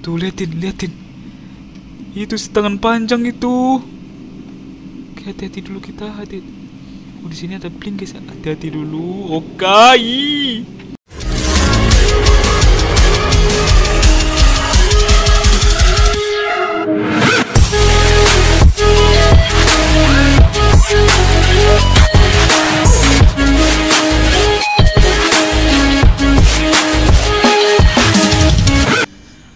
Tuh, liatin. Itu si tangan panjang itu. Oke, hati-hati dulu kita, Oh, di sini ada blink, guys. Hati-hati dulu. Oke.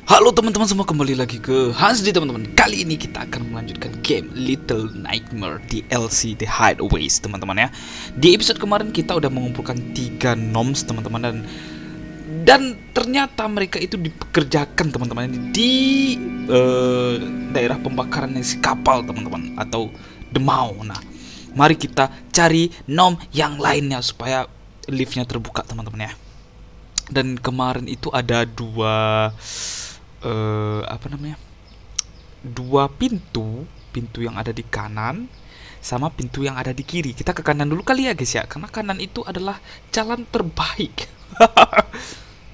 Halo teman-teman semua, kembali lagi ke Hansdee teman-teman. Kali ini kita akan melanjutkan game Little Nightmare DLC The Hideaways teman-teman ya. Di episode kemarin kita udah mengumpulkan 3 noms teman-teman, dan ternyata mereka itu dipekerjakan teman-teman di daerah pembakaran si kapal teman-teman, atau The Mound. Nah, mari kita cari nom yang lainnya supaya liftnya terbuka teman-teman ya. Dan kemarin itu ada dua pintu yang ada di kanan sama pintu yang ada di kiri. Kita ke kanan dulu kali ya guys ya, karena kanan itu adalah jalan terbaik.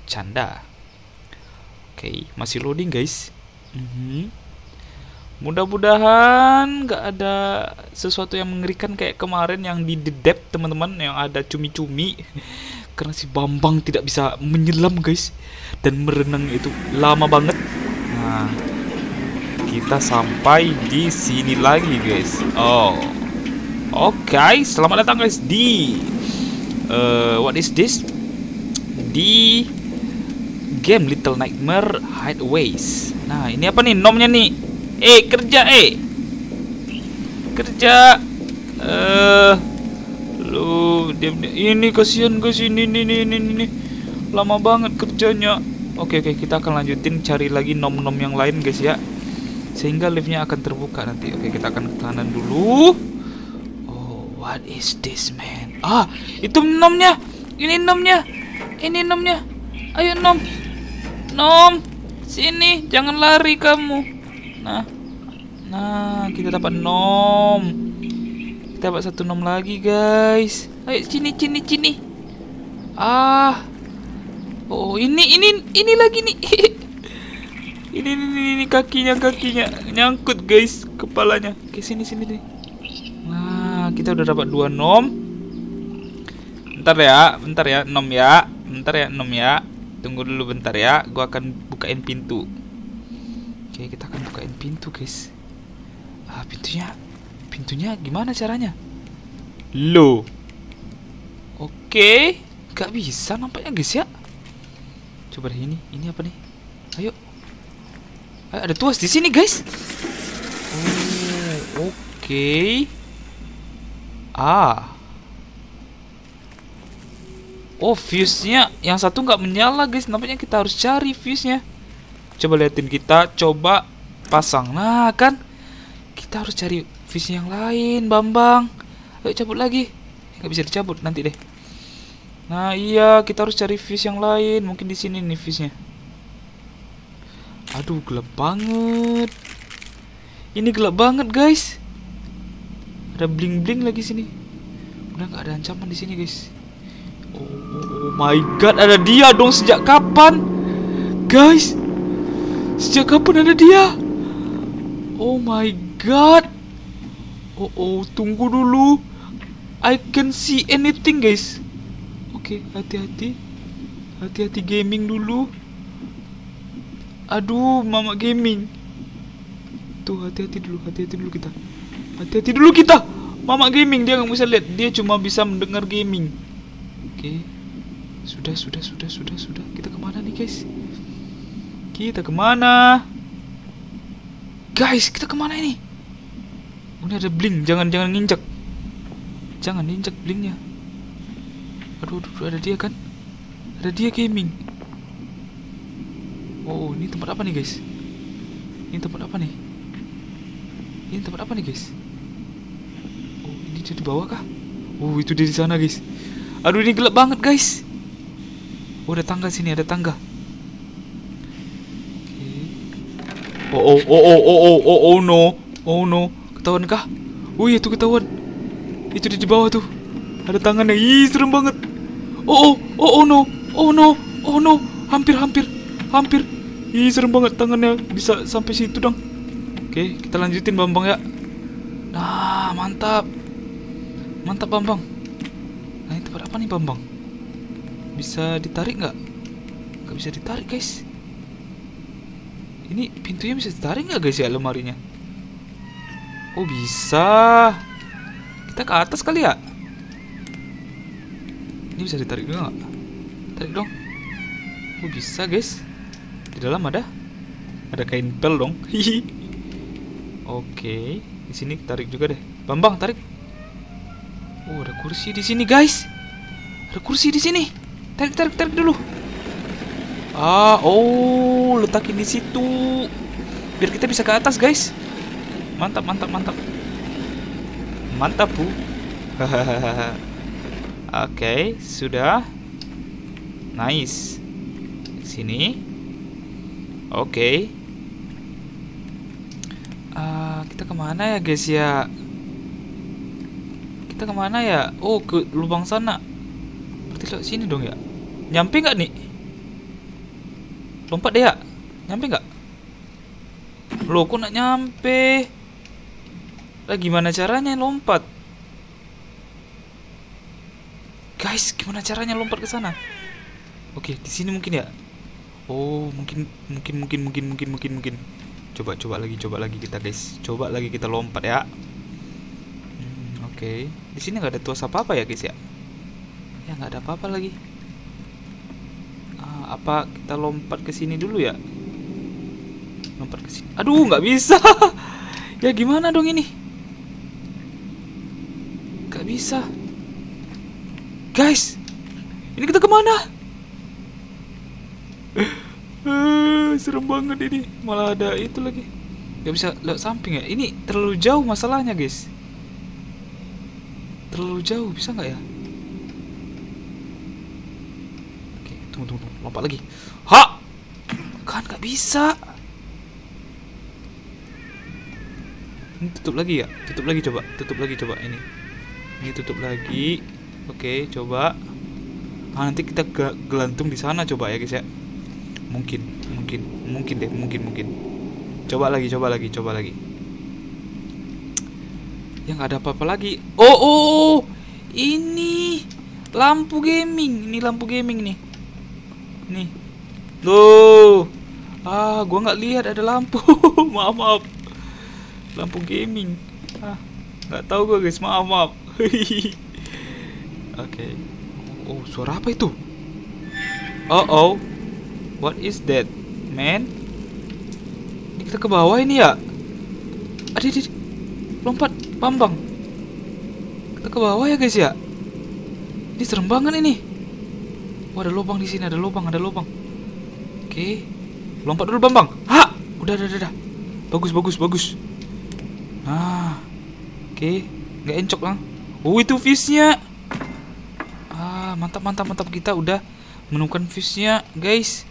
Canda. Oke, masih loading guys. Mudah-mudahan nggak ada sesuatu yang mengerikan kayak kemarin yang di The Depths teman-teman, yang ada cumi-cumi. Karena si Bambang tidak bisa menyelam guys, dan merenang itu lama banget. Nah, kita sampai di sini lagi guys. Oke. Selamat datang guys di what is this, di game Little Nightmare Hideaways. Nah, ini apa nih nomnya nih? Kerja. Loh, ini kasihan guys, ini lama banget kerjanya. Oke, kita akan lanjutin cari lagi nom-nom yang lain guys ya, sehingga liftnya akan terbuka nanti. Oke, kita akan ke kanan dulu. Oh, what is this man? Ah, itu nomnya, ini nomnya. Ayo nom, sini, jangan lari kamu. Nah, kita dapat nom. Kita dapat 1 nom lagi guys. Ayo sini. Ah. Oh, ini lagi nih. ini kakinya nyangkut guys, kepalanya. Oke, sini nih. Nah, kita udah dapat 2 nom. Bentar ya nom ya. Tunggu dulu bentar ya. Gua akan bukain pintu. Oke, kita akan bukain pintu guys. Ah, pintunya gimana caranya? Loh. Oke, gak bisa nampaknya guys ya. Coba ini apa nih? Ayo, ada tuas di sini guys. Oke. Ah. Oh, fuse-nya yang satu nggak menyala guys. Nampaknya kita harus cari fuse-nya. Coba liatin, kita coba pasang. Nah, kan kita harus cari fuse yang lain, Bambang. Ayo cabut lagi. Nggak bisa dicabut nanti deh. Nah, iya, kita harus cari fuse yang lain. Mungkin di sini nih fuse-nya. Aduh, gelap banget. Ini gelap banget, guys. Ada bling-bling lagi sini. Udah nggak ada ancaman di sini, guys. Oh my god, ada dia dong. Sejak kapan? Guys. Sejak kapan ada dia? Oh my god. Oh, tunggu dulu. I can see anything, guys. Oke, hati-hati. Hati-hati gaming dulu. Aduh, mama gaming. Tuh, hati-hati dulu kita. Mama gaming, dia nggak bisa lihat. Dia cuma bisa mendengar gaming. Oke. Sudah. Kita kemana nih, guys? Guys, kita kemana ini? Ini ada blink, jangan nginjek. Jangan nginjek blinknya. Aduh, ada dia kan? Ada dia gaming. Oh, ini tempat apa nih, guys? Oh, ini dia di bawah kah? Oh, itu dia di sana, guys. Aduh, ini gelap banget, guys. Oh, ada tangga sini, Oke. Oh, no. Ketahuan kah? Oh iya tuh, ketahuan. Itu di bawah tuh. Ada tangannya. Ih, serem banget. Oh no. Hampir. Ih, serem banget tangannya bisa sampai situ dong. Oke, kita lanjutin Bambang ya. Nah, mantap. Mantap Bambang. Nah, ini tempat apa nih Bambang? Bisa ditarik nggak? Nggak bisa ditarik guys. Ini pintunya bisa ditarik nggak guys ya, lemarinya? Oh bisa. Kita ke atas kali ya. Ini bisa ditarik juga nggak? Tarik dong. Oh bisa guys. Di dalam ada kain pel dong. Hihi. Oke, di sini tarik juga deh. Bambang tarik. Oh ada kursi di sini guys. Ada kursi di sini. Tarik tarik tarik dulu. Ah oh letakin di situ. Biar kita bisa ke atas guys. Mantap mantap mantap. Mantap bu. Hahaha. Oke, sudah. Nice. Sini. Oke. Kita kemana ya guys ya? Kita kemana ya? Oh, ke lubang sana. Berarti lewat sini dong ya? Nyampe nggak nih? Lompat deh ya? Nyampe nggak? Loh, kok nggak nyampe? Lah, gimana caranya lompat? Guys, gimana caranya lompat ke sana? Oke, di sini mungkin ya. Oh, mungkin. Coba lagi kita guys. Coba lagi kita lompat ya. Oke. Di sini nggak ada tuas apa-apa ya guys ya. Ya nggak ada apa-apa lagi. Apa kita lompat ke sini dulu ya? Lompat ke sini. Aduh, nggak bisa. Ya gimana dong ini? Nggak bisa. Guys, ini kita kemana? Serem banget ini. Malah ada itu lagi. Gak bisa lewat samping ya. Ini terlalu jauh masalahnya guys. Terlalu jauh, bisa gak ya? Oke, tunggu. Lompat lagi. Ha! Kan gak bisa. Ini tutup lagi ya. Tutup lagi coba. Ini tutup lagi. Oke, coba. Nanti kita gelantung di sana coba ya guys ya. Mungkin. Coba lagi. Ya nggak ada apa-apa lagi. Oh. Ini lampu gaming. Nih. Nih. Loh. Ah, gua nggak lihat ada lampu. Maaf. Lampu gaming. Ah, nggak tahu gua guys, maaf. Oke. Oh, suara apa itu? Oh. What is that, man? Ini kita ke bawah ini ya? Adik. Lompat, Bambang. Kita ke bawah ya, guys ya. Ini serem banget ini. Wah, ada lubang di sini, ada lubang. Oke. Lompat dulu, Bambang. Ha! Udah. Bagus. Nah. Oke, nggak encok lah. Oh, itu fish-nya. Mantap, kita udah menemukan fishnya guys.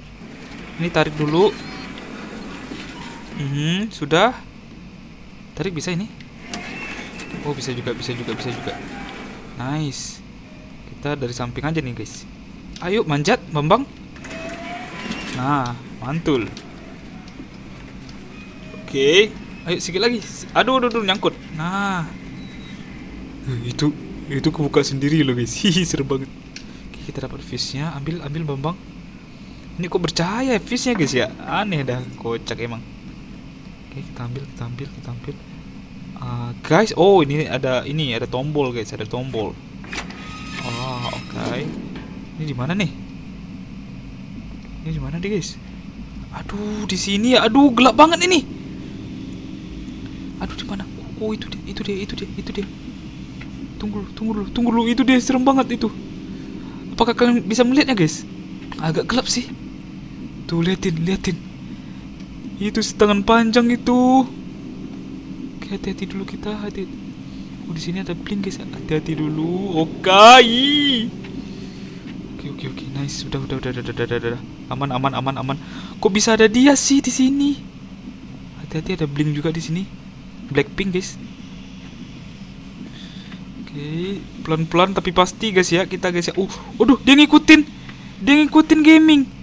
Ini tarik dulu. Sudah. Tarik bisa ini. Oh bisa juga. Nice. Kita dari samping aja nih guys. Ayo manjat Bambang. Nah mantul. Oke. Ayo sedikit lagi. Aduh nyangkut. Nah itu kebuka sendiri loh guys. Seru banget. Kita dapat fishnya, ambil Bambang. Ini kok bercahaya fishnya guys ya, aneh dah, kocak emang. Oke, kita ambil. Guys, oh ini ada tombol guys, ada tombol. Oh oke. Ini di mana nih guys? Aduh di sini ya, aduh gelap banget ini. Aduh di mana? Oh itu dia. Tunggu dulu, itu dia serem banget itu. Apakah kalian bisa melihatnya guys? Agak gelap sih. Tuh liatin. Itu tangan panjang itu. Oke, hati-hati dulu kita. Oh di sini ada blink guys. Hati-hati dulu. Oke. Nice. Udah. Aman. Kok bisa ada dia sih di sini? Hati-hati ada blink juga di sini. Blackpink guys. Oke, pelan-pelan tapi pasti guys ya, kita guys ya. Waduh, dia ngikutin gaming.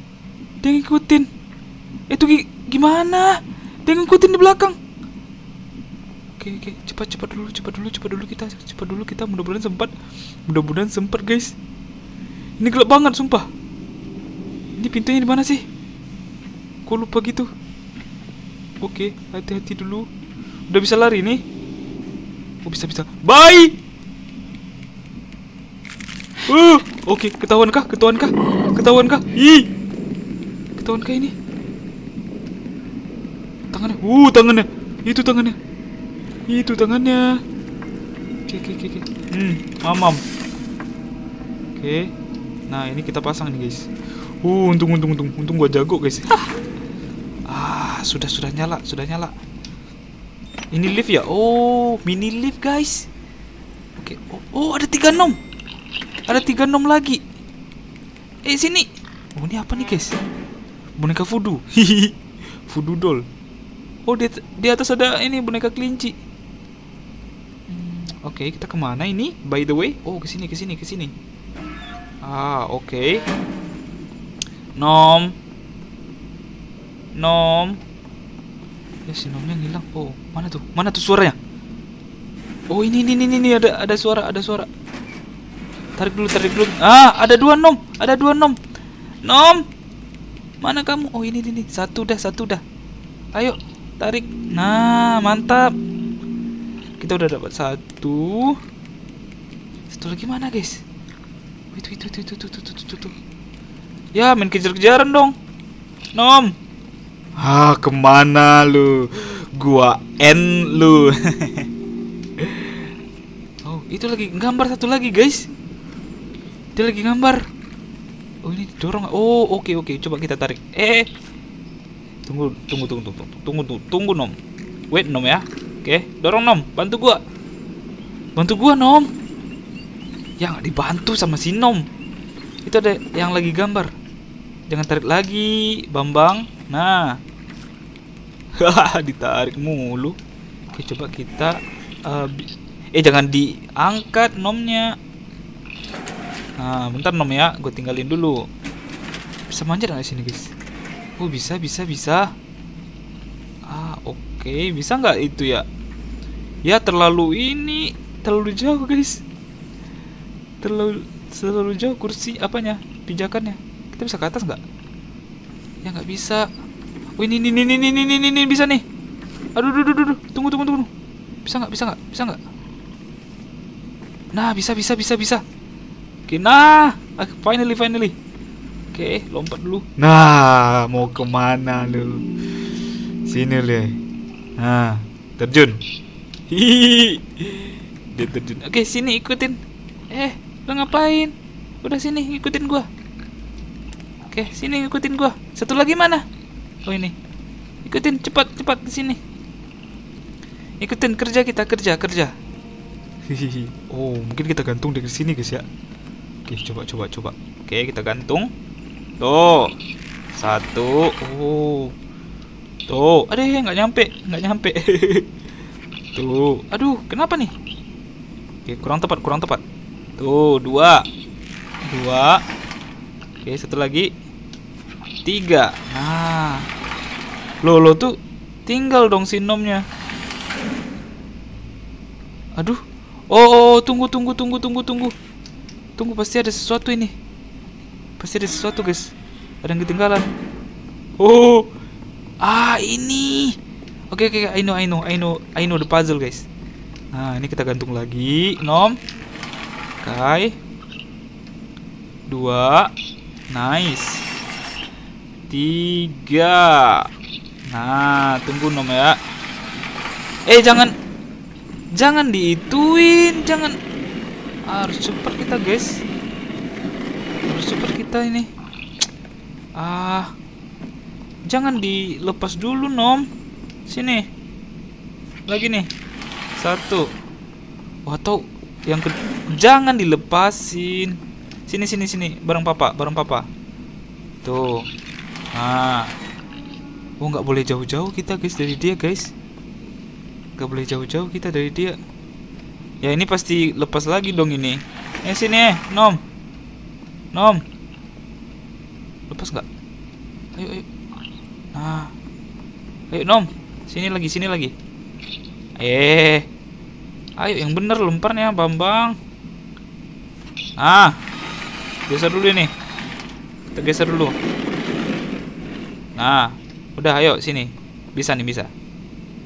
Itu gimana? Dia ngikutin di belakang. Oke, cepat dulu kita. Mudah-mudahan sempat, guys. Ini gelap banget, sumpah. Ini pintunya di mana sih? Kok lupa gitu. Oke, hati-hati dulu. Udah bisa lari nih. Oh, bisa. Bye. Oke, ketahuan kah? Ih. Ketahuan kah ini? Tangannya. Tangannya. Itu tangannya. Oke. Mamam. Oke. Nah, ini kita pasang nih, guys. Untung gua jago, guys. Sudah nyala. Ini lift ya? Oh, mini lift, guys. Oke. Oh, ada 3 nom. Ada 3 nom lagi. Sini. Oh, ini apa nih, guys? Boneka voodoo. Voodoo doll. Oh, di atas ada ini boneka kelinci. Oke, kita kemana ini? By the way, oh, ke sini. Oke. Nom. Ya, si nomnya ngilang. Oh, mana tuh suaranya? Oh, ini ada suara. Tarik dulu. Ada dua nom. Nom, mana kamu? Oh, ini. Satu dah. Ayo, tarik. Nah, mantap. Kita udah dapat 1. Satu lagi mana, guys? Itu. Ya, main kejar-kejaran dong. Nom. Kemana lu? Gua end lu. Oh, itu lagi gambar satu lagi, guys. Dia lagi gambar. Oh, ini didorong. Oh, oke. Coba kita tarik. Tunggu, nom. Wait, nom ya. Oke, dorong, nom. Bantu gua, nom. Ya, nggak dibantu sama si nom. Itu ada yang lagi gambar. Jangan tarik lagi, Bambang. Nah. Ditarik mulu. Oke, coba kita jangan diangkat nomnya. Nah, bentar nom ya, gue tinggalin dulu. Bisa manjat nggak sini, guys? Oh, bisa. Oke. Bisa nggak itu ya? Ya, terlalu jauh, guys. Terlalu jauh kursi apanya? Pijakannya. Kita bisa ke atas nggak? Ya, nggak bisa. Oh, ini bisa nih. Aduh. Tunggu. Bisa nggak? Nah, bisa. Oke, nah, finally. Oke, lompat dulu. Nah, mau kemana lu? Sini deh. Nah, terjun. Hihihi. Dia terjun. Oke, sini ikutin. Lo ngapain? Udah sini, ngikutin gua. Oke, sini ngikutin gua. Satu lagi mana? Oh, ini. Ikutin, cepat ke sini. Ikutin, kerja kita. Hihihi. Oh, mungkin kita gantung dari sini, guys ya. Oke, coba. Oke, kita gantung. Tuh. 1. Oh. Tuh. Aduh, nggak nyampe. Tuh. Aduh, kenapa nih? Oke, kurang tepat. Tuh, 2. Oke, satu lagi. 3. Nah. Lo tuh tinggal dong sinomnya. Aduh. Oh, tunggu. Tunggu, pasti ada sesuatu, guys. Ada yang ketinggalan. Ini. Oke, I know the puzzle, guys. Nah, ini kita gantung lagi, nom. Oke. 2. Nice. 3. Nah, tunggu nom ya. Jangan diituin, jangan. Harus cepat kita, guys. Ini. Jangan dilepas dulu, nom. Sini. Lagi nih. 1. Atau yang jangan dilepasin. Sini. Bareng papa. Tuh. Nah. Oh, nggak boleh jauh-jauh kita, guys, dari dia, guys. Ya, ini pasti lepas lagi dong ini. Sini, nom. Lepas nggak? Ayo. Ah. Ayo Nom, sini lagi. Ayo yang bener lemparnya Bambang. Ah. Geser dulu ini. Kita geser dulu. Nah, udah ayo sini. Bisa.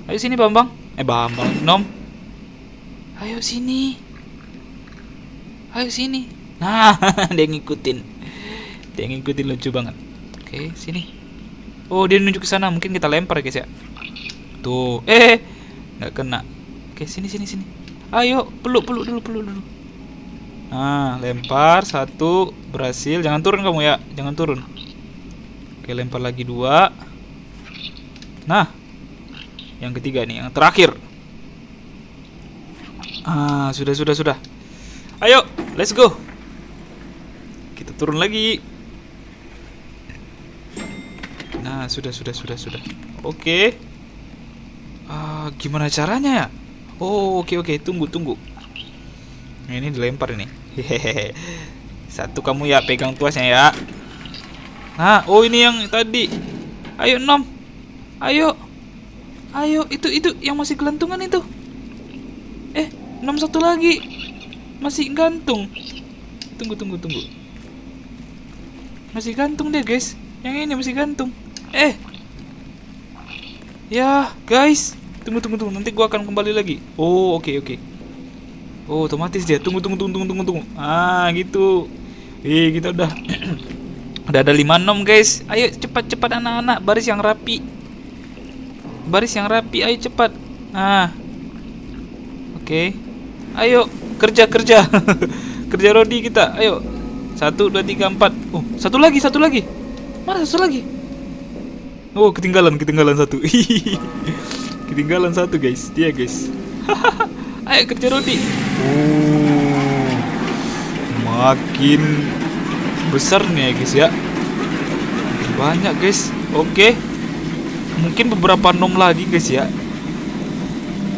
Ayo sini Bambang. Nom. Ayo sini. Nah, dia ngikutin lucu banget. Oke, sini. Oh, dia nunjuk ke sana. Mungkin kita lempar guys ya. Tuh. Nggak kena. Oke, sini. Ayo, peluk dulu. Nah, lempar satu, berhasil. Jangan turun kamu ya. Jangan turun. Oke, lempar lagi dua. Nah. Yang ketiga nih, yang terakhir. Ah, sudah. Ayo, let's go. Kita turun lagi. Nah, sudah. Oke. Ah, gimana caranya ya? Oh, oke. Tunggu. Nah, ini dilempar ini. Hehehe. Satu kamu ya, pegang tuasnya ya. Nah, oh ini yang tadi. Ayo, Nom. Ayo, itu yang masih gelantungan itu. Nom satu lagi. Masih gantung. Tunggu. Masih gantung deh, guys. Yang ini masih gantung. Ya, guys. Tunggu. Nanti gua akan kembali lagi. Oh, oke. Oh, otomatis dia. Tunggu. Ah, gitu. Kita udah. Udah ada 5 nom, guys. Ayo cepat anak-anak, baris yang rapi, ayo cepat. Nah. Oke. Ayo kerja. Kerja Rodi kita. Ayo. 1 2 3 4. Oh, satu lagi. Mana satu lagi? Oh, ketinggalan satu. Ketinggalan satu, guys. Dia, guys. Ayo kerja Rodi. Oh. Makin besar nih ya, guys ya. Banyak, guys. Oke. Mungkin beberapa nom lagi, guys ya.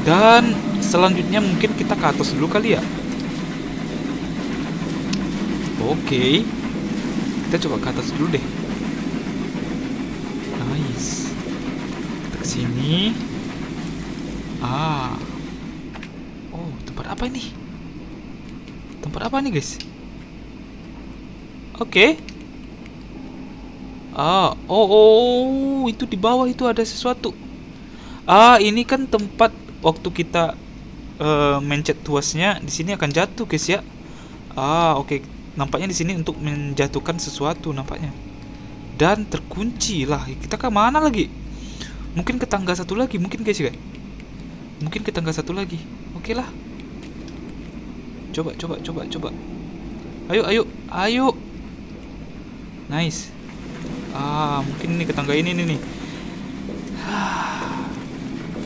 Dan selanjutnya mungkin kita ke atas dulu kali ya. Oke. Kita coba ke atas dulu deh. Nice. Kita kesini. Ah. Oh, tempat apa ini? Tempat apa nih, guys? Oke. Ah, oh, itu di bawah itu ada sesuatu. Ah, ini kan tempat waktu kita mencet tuasnya, di sini akan jatuh, guys ya. Ah, oke. Nampaknya di sini untuk menjatuhkan sesuatu nampaknya. Dan terkunci lah. Kita ke mana lagi? Mungkin ke tangga satu lagi, mungkin guys ya. Mungkin ke tangga satu lagi. Oke lah. Coba. Ayo. Nice. Ah, mungkin ini ke tangga ini nih.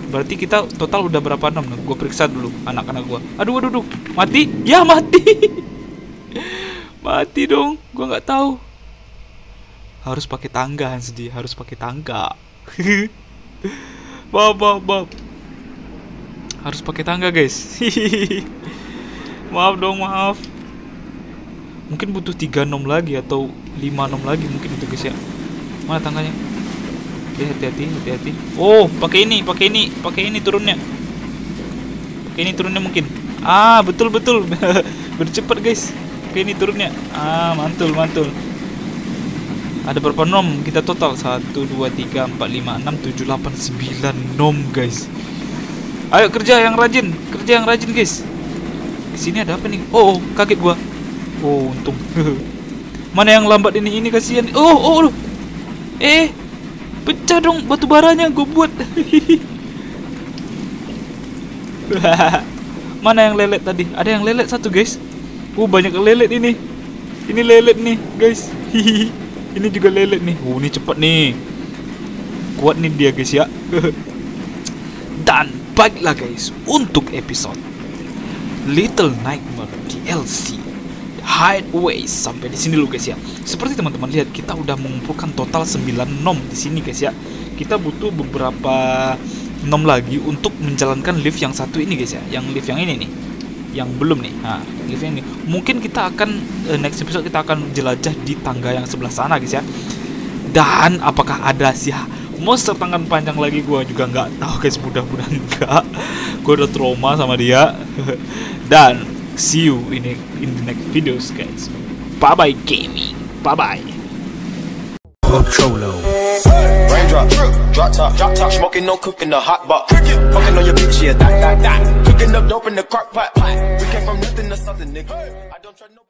Berarti kita total udah berapa nom? Gue periksa dulu anak-anak gue. Aduh. Mati? Ya mati. Mati dong. Gue nggak tahu. Harus pakai tangga Hansdee. Harus pakai tangga. Bab. Harus pakai tangga guys. Maaf. Mungkin butuh 3 nom lagi atau 5 nom lagi mungkin itu guys ya. Mana tangganya? Hati-hati. Oh, pakai ini turunnya. Pakai ini turunnya mungkin. Ah, betul. Bercepat guys. Pakai ini turunnya. Ah, mantul. Ada berapa nom kita total? 1 2 3 4 5 6 7 8 9 nom guys. Ayo kerja yang rajin guys. Di sini ada apa nih? Oh, kaget gua. Oh, untung. Mana yang lambat ini kasihan. Oh. Pecah dong batu baranya gue buat. Mana yang lelet tadi? Ada yang lelet satu, guys. Banyak lelet ini. Ini lelet nih, guys. Ini juga lelet nih. Ini cepat nih. Kuat nih dia, guys ya. Dan baiklah, guys, untuk episode Little Nightmare DLC Hideaway sampai di sini dulu guys ya. Seperti teman-teman lihat kita udah mengumpulkan total 9 nom di sini guys ya. Kita butuh beberapa nom lagi untuk menjalankan lift yang satu ini guys ya. Yang lift yang ini nih. Yang belum nih. Nah, lift ini. Mungkin kita akan next episode kita akan jelajah di tangga yang sebelah sana guys ya. Dan apakah ada si monster tangan panjang lagi gue juga nggak tahu guys, mudah-mudahan enggak. Gue udah trauma sama dia. Dan see you in the next videos guys. Bye bye gaming. Bye bye. Raindrop, drop top, smoking, no cooking, the hot box, fucking on your bitch, yeah, that, cooking up dope in the crock pot. We came from nothing to something, nigga. I don't try no.